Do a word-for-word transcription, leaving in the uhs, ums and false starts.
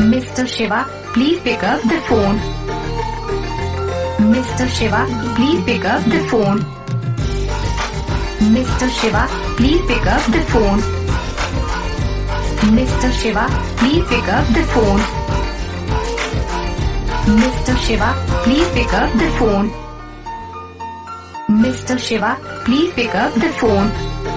Mister Shiva, please pick up the phone. Mister Shiva, please pick up the phone. Mister Shiva, please pick up the phone. Mister Shiva, please pick up the phone. Mister Shiva, please pick up the phone. Mister Shiva, please pick up the phone.